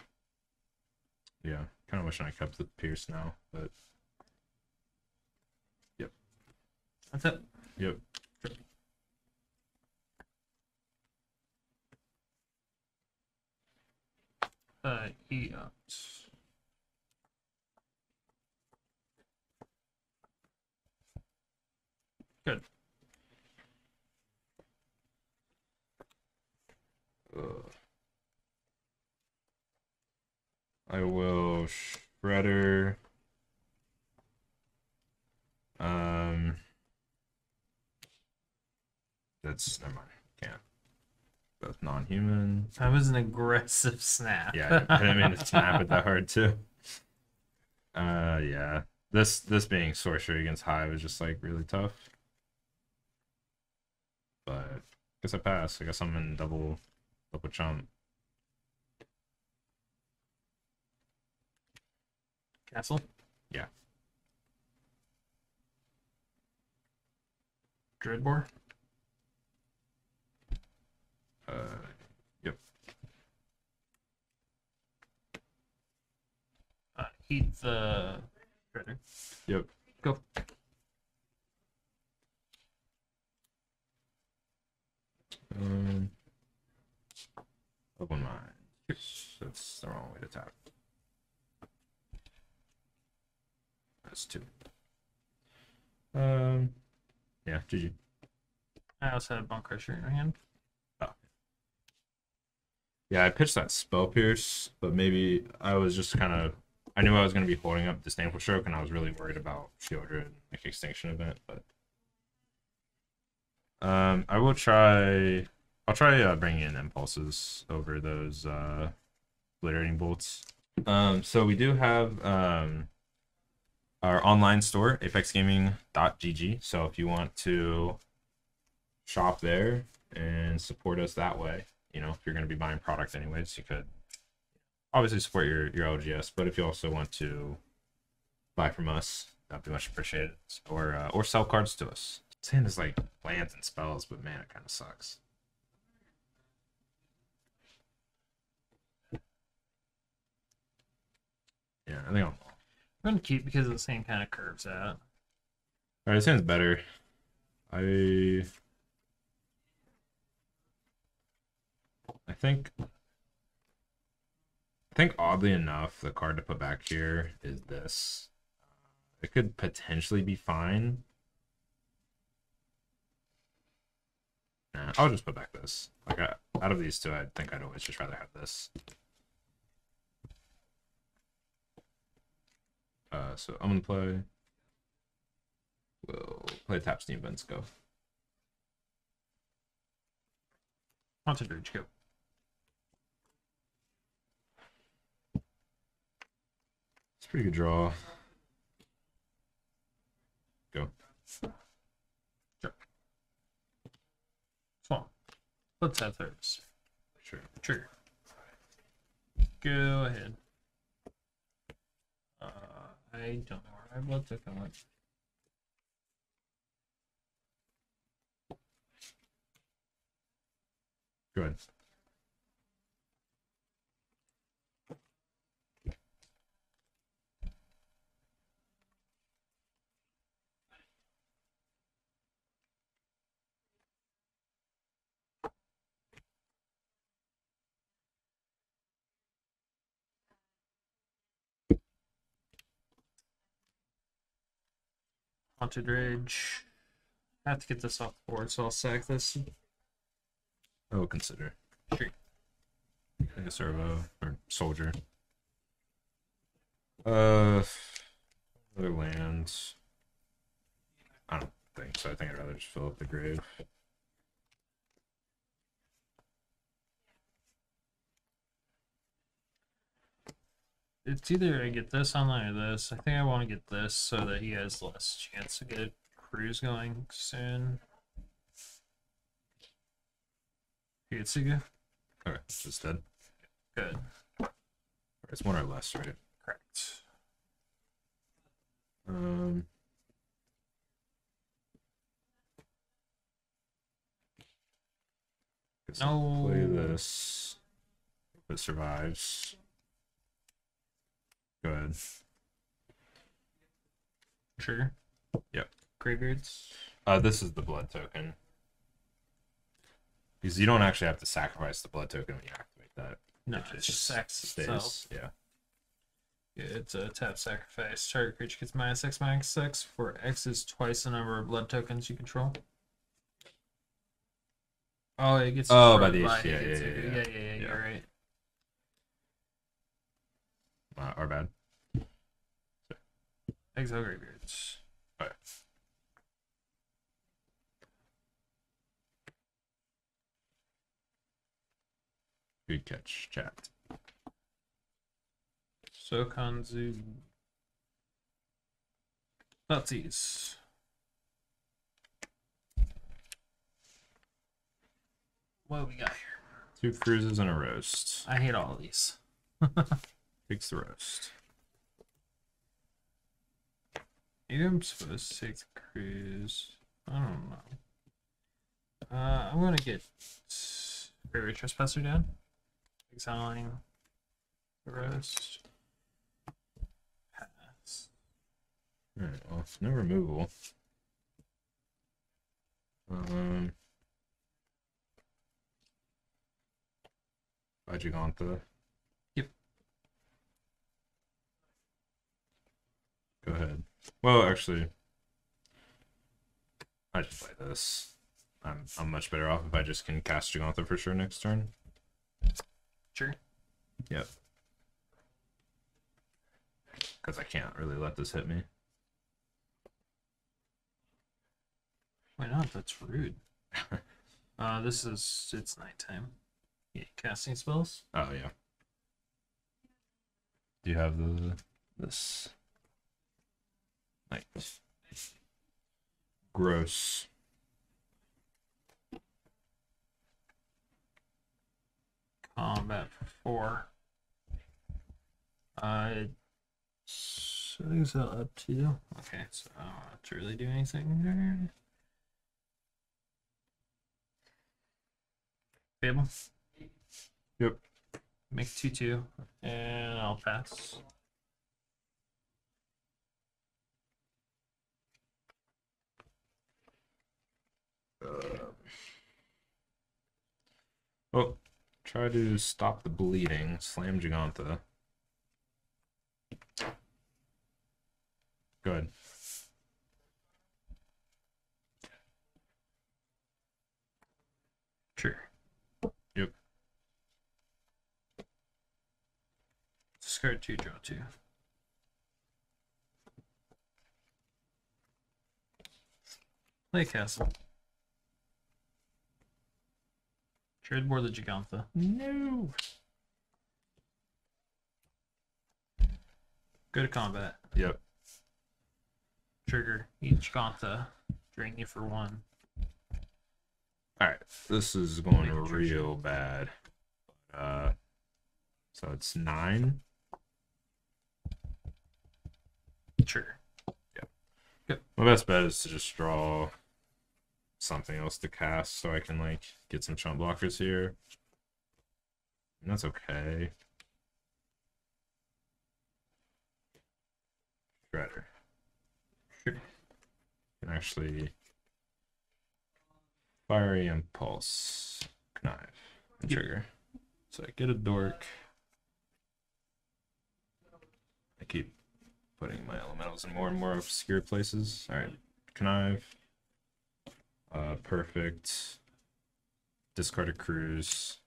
Yeah, kind of wishing I kept the Pierce now, but yep. That's it. Yep. Sure. Yeah. Good. I will Shredder. That's never mind. Can't. Both non-human. That was an aggressive snap. Yeah, I didn't mean to snap it that hard too. Yeah. This being sorcery against Hive is just like really tough. But I guess I pass. I guess I'm in double chomp. Castle? Yeah. Dreadbore? Yep. Heat the Shredder. Yep. Go. Of One Mind. That's the wrong way to tap. That's two. Yeah, GG. I also had a Bonecrusher in my hand. Oh. Yeah, I pitched that Spell Pierce, but maybe I was just kind of... I knew I was going to be holding up Disdainful Stroke, and I was really worried about Shield Druid, like Extinction Event, but... I will try... I'll try bringing in Impulses over those Obliterating Bolts. So we do have... our online store, apexgaming.gg. So if you want to shop there and support us that way, you know, if you're going to be buying products anyways, you could obviously support your LGS, but if you also want to buy from us, that'd be much appreciated, or sell cards to us. I'm saying there's like lands and spells, but man, it kind of sucks. Yeah, I think I'm going to keep because of the same kind of curves out. Alright, this hand's better. I think oddly enough, the card to put back here is this. It could potentially be fine. Nah, I'll just put back this. Like, out of these two, I think I'd always just rather have this. So I'm gonna play. We'll play tap steam events. Go. Haunted Ridge. Go. It's a pretty good draw. Go. Sure. Swamp. Let's have thirds. Sure. Sure. Go ahead. I don't know where my blood took on it. Good. Haunted Ridge. I have to get this off the board, so I'll sack this. I will consider. Sure. Like a servo or soldier. Other lands. I don't think so. I think I'd rather just fill up the grave. It's either I get this online or this. I think I want to get this so that he has less chance to get Cruise going soon. Here it's go. Alright, it's just dead. Good. It's one or less, right? Correct. No. Play this. If it survives. Good. Sure. Yep. Graveyards? This is the blood token. Because you don't actually have to sacrifice the blood token when you activate that. No, it just sacks itself. Yeah. Yeah, it's a tap sacrifice. Target creature gets -X/-X, where X is twice the number of blood tokens you control. Oh, it gets... Oh, by the... Yeah, you're right. Our bad. Exile graveyards. All right. Good catch, chat. Sokanzu. Nazis. What do we got here? 2 cruises and a roast. I hate all of these. Takes the roast. Maybe I'm supposed to take the cruise. I don't know. I'm gonna get Bravery Trespasser down. Exiling the roast. Pass. Alright, well, it's no removal. By Gigantha. Go ahead. Well, actually, I just play this. I'm much better off if I just can cast Gigantha for sure next turn. Sure. Yep. Because I can't really let this hit me. Why not? That's rude. This is... It's nighttime. Yeah, casting spells? Oh, yeah. Do you have the... this... Nice. Gross. Combat for 4. So things are up to you. Okay, so I don't have to really do anything there. Fable? Yep. Make 2/2, and I'll pass. Oh, try to stop the bleeding. Slam Gigantha. Good. Sure. Yep. Discard 2, draw 2. Play castle. Dreadbore the Gigantha. No! Go to combat. Yep. Trigger. Eat Gigantha. Drain you for 1. Alright, this is going real bad. So it's 9. Sure. Yep. Good. My best bet is to just draw something else to cast so I can like get some chump blockers here. And that's okay. Shredder. Sure. Can actually Fiery Impulse, Knife, and Trigger. So I get a dork. I keep putting my elementals in more and more obscure places. Alright, Connive. Perfect. Discard a Cruise.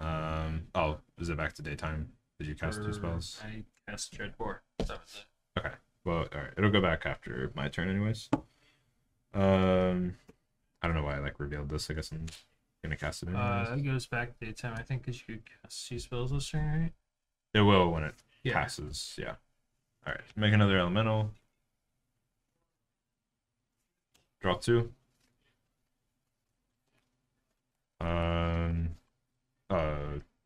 Oh, is it back to daytime? Did you cast two spells? I cast Dreadbore. Okay. Well, alright. It'll go back after my turn anyways. I don't know why I like revealed this. I guess I'm gonna cast it anyways. It goes back daytime, I think, because you cast two spells this turn, right? It will when it passes, yeah. Alright. Make another elemental. Draw two.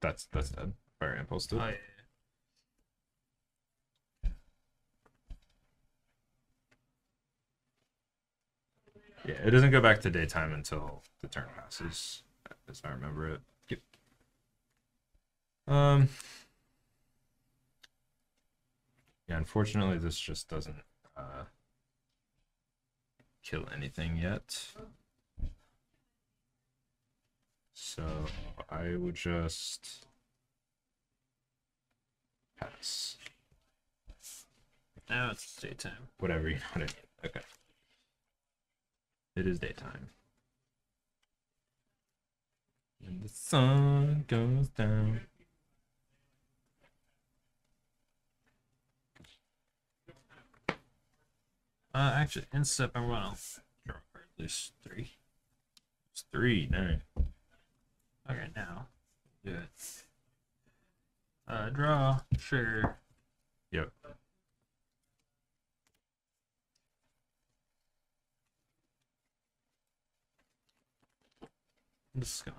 That's dead. Fiery Impulse did. Oh, yeah, it doesn't go back to daytime until the turn passes, as I remember it. Yep. Yeah, unfortunately this just doesn't kill anything yet. So I would just pass. Now it's daytime. Whatever, you know what I mean. Okay. It is daytime. And the sun goes down. Actually, in step, I'm going to draw at least three. It's three, dang. Okay, now do it. Draw, sure. Yep. This is gone.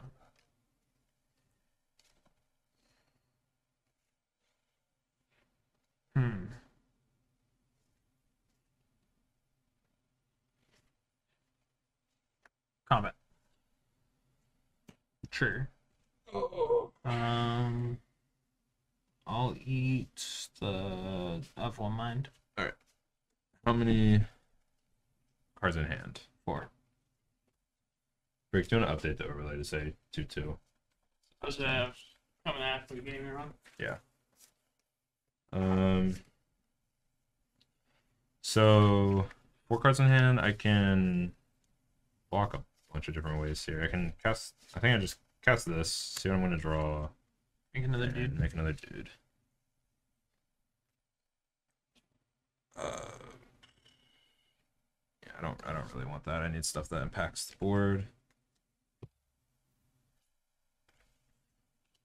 Combat. Sure. I'll eat the Of One Mind. Alright. How many cards in hand? Four. We're doing an update to overlay to say 2/2. Supposed to have coming after the game, you're on? Yeah. So 4 cards in hand. I can walk up bunch of different ways here. I can cast, I think I just cast this, see what I'm going to draw. Make another dude. Make another dude. Yeah, I don't really want that. I need stuff that impacts the board.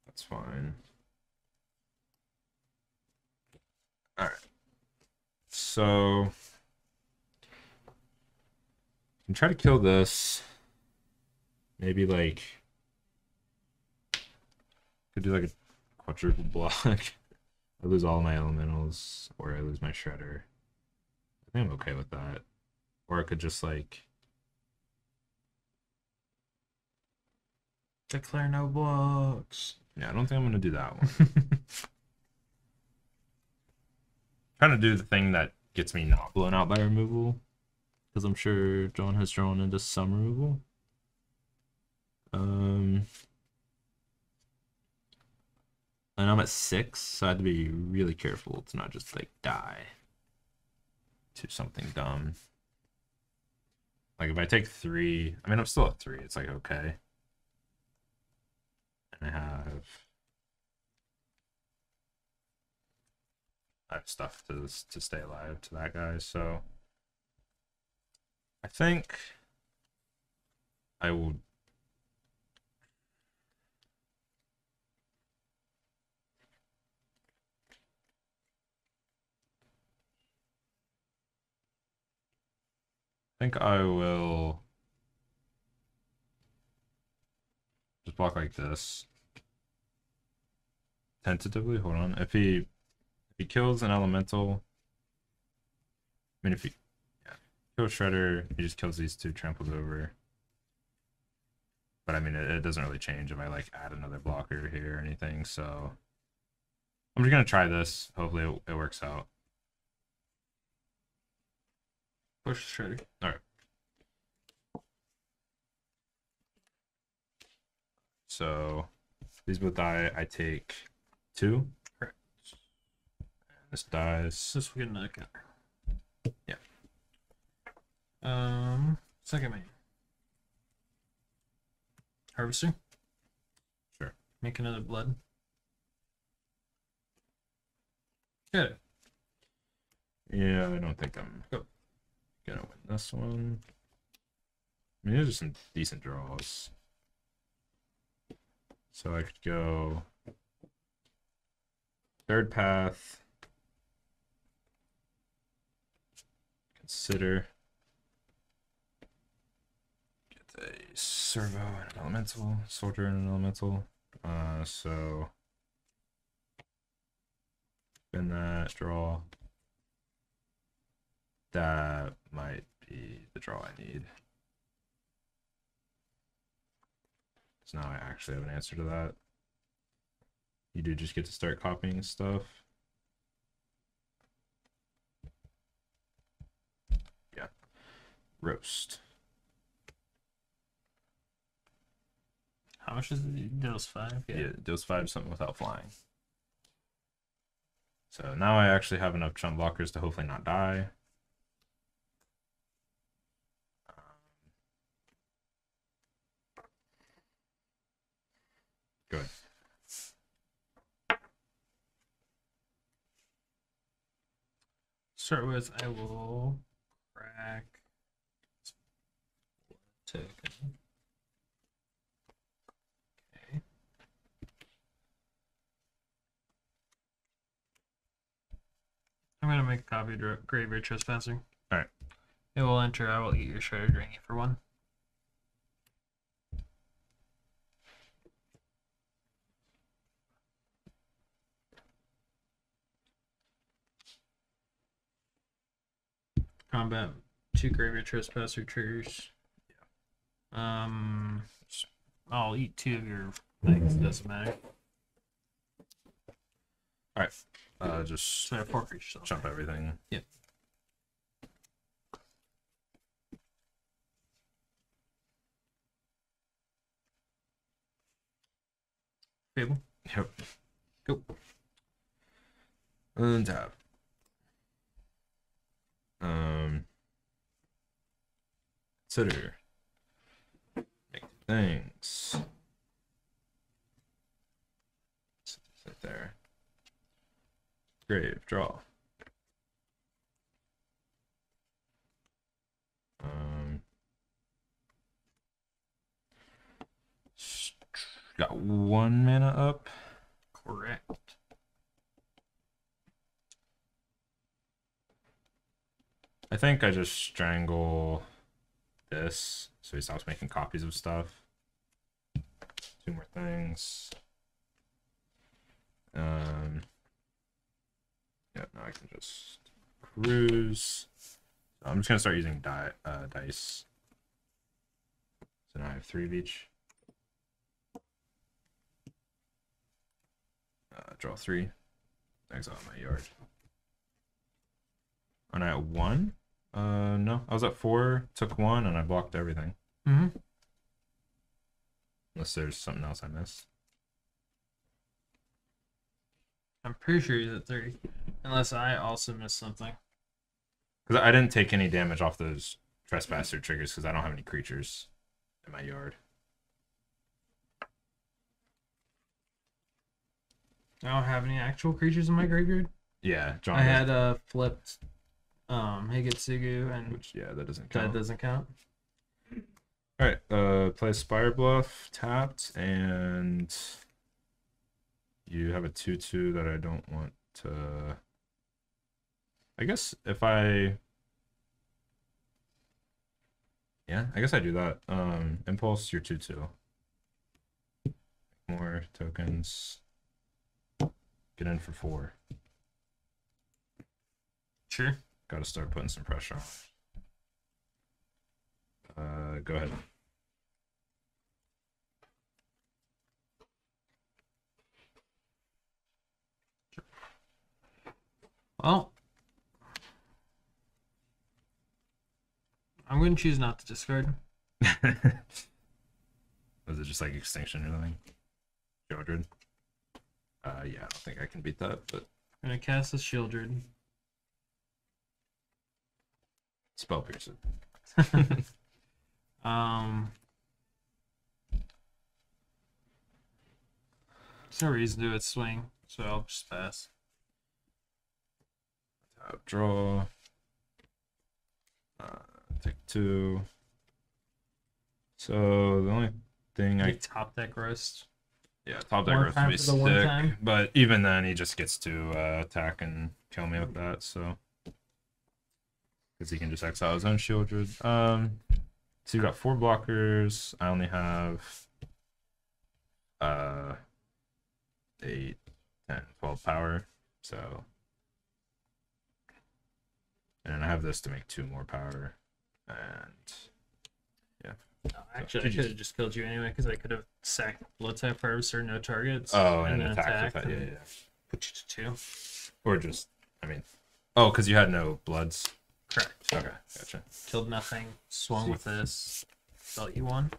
That's fine. Alright. So I can try to kill this. Maybe like could do like a quadruple block. I lose all my elementals, or I lose my Shredder. I think I'm okay with that. Or I could just like declare no blocks. Yeah, I don't think I'm gonna do that one. Trying to do the thing that gets me not blown out by removal, because I'm sure John has drawn into some removal. And I'm at 6, so I have to be really careful to not just like die to something dumb. Like if I take 3, I mean I'm still at 3, it's like okay. And I have stuff to stay alive to that guy, so I think I will. I think I will just block like this. Tentatively, hold on. If he kills an elemental, I mean if he kills Shredder, he just kills these two, tramples over. But I mean it doesn't really change if I like add another blocker here or anything, so I'm just gonna try this. Hopefully it works out. Push the Shredder. Alright. So these both die. I take 2. Correct. And this dies. This will get another counter. Yeah. Second main. Harvester? Sure. Make another blood. Good. Yeah, I don't think I'm gonna win this one. I mean, these are some decent draws. So I could go Third Path, consider, get a servo and an elemental, sorter and an elemental. So spin that, draw. That might be the draw I need. So now I actually have an answer to that. You do just get to start copying stuff. Yeah. Roast. How much is it? Deals 5? Yeah, deals 5 something without flying. So now I actually have enough chump blockers to hopefully not die. Good. Start with, I will crack token. Okay. I'm gonna make a copy of Graveyard Trespasser. Alright. It will enter, I will eat your Shredder, drain you for 1. Combat 2 Graveyard Trespasser triggers. Yeah. I'll eat 2 of your things. It doesn't matter. All right. Just so jump everything. Yep. Fable. Yep. Go. And tap. Consider, make things, sit there, grave, draw, got 1 mana up, correct. I think I just strangle this so he stops making copies of stuff. 2 more things. Yeah, now I can just cruise. So I'm just gonna start using dice. So now I have 3 of each. Draw 3. Exile my yard. And I at 1. No, I was at 4, took 1, and I blocked everything. Mm-hmm. Unless there's something else I missed. I'm pretty sure he's at 30. Unless I also missed something. Because I didn't take any damage off those Trespasser triggers because I don't have any creatures in my yard. I don't have any actual creatures in my graveyard? Yeah, John. I had flipped Higetsugu and which, yeah, that doesn't count. That doesn't count. Alright, play Spire Bluff, tapped, and you have a 2/2 that I don't want to. I guess if I yeah, I guess I do that. Impulse your 2/2. More tokens. Get in for 4. Sure. Gotta start putting some pressure on. Go ahead. Well, I'm gonna choose not to discard. Was it just like Extinction or anything? 200? Yeah, I don't think I can beat that, but I'm gonna cast a Shield Druid. Spell Pierce. There's no reason to it swing, so I'll just pass. Tap, draw. Take two. So the only thing I top deck roast. Yeah, top deck roast would be sick. But even then, he just gets to attack and kill me with that. So because he can just exile his own Shield Druid. So you got 4 blockers. I only have 8, 10, 12 power. So. And I have this to make 2 more power, and yeah. No, actually, so, I could have just killed you anyway because I could have sacked Blood Type Harvester, no targets. Oh, and then attack. Yeah, yeah. Put you to 2. Or just, I mean, oh, because you had no bloods. Correct. Okay, gotcha. Killed nothing. Swung with this. Dealt you 1.